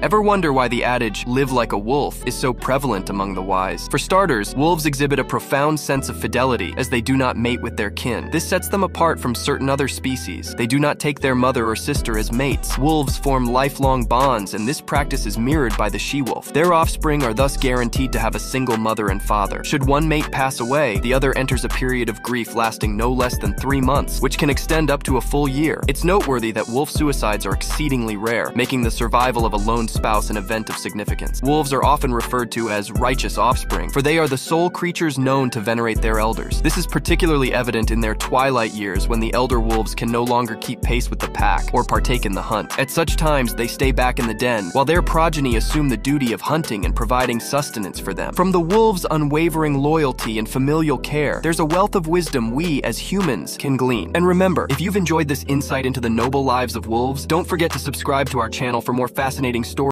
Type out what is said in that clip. Ever wonder why the adage, live like a wolf, is so prevalent among the wise? For starters, wolves exhibit a profound sense of fidelity as they do not mate with their kin. This sets them apart from certain other species. They do not take their mother or sister as mates. Wolves form lifelong bonds, and this practice is mirrored by the she-wolf. Their offspring are thus guaranteed to have a single mother and father. Should one mate pass away, the other enters a period of grief lasting no less than 3 months, which can extend up to a full year. It's noteworthy that wolf suicides are exceedingly rare, making the survival of a lone spouse an event of significance. Wolves are often referred to as righteous offspring, for they are the sole creatures known to venerate their elders. This is particularly evident in their twilight years, when the elder wolves can no longer keep pace with the pack or partake in the hunt. At such times, they stay back in the den, while their progeny assume the duty of hunting and providing sustenance for them. From the wolves' unwavering loyalty and familial care, there's a wealth of wisdom we, as humans, can glean. And remember, if you've enjoyed this insight into the noble lives of wolves, don't forget to subscribe to our channel for more fascinating stories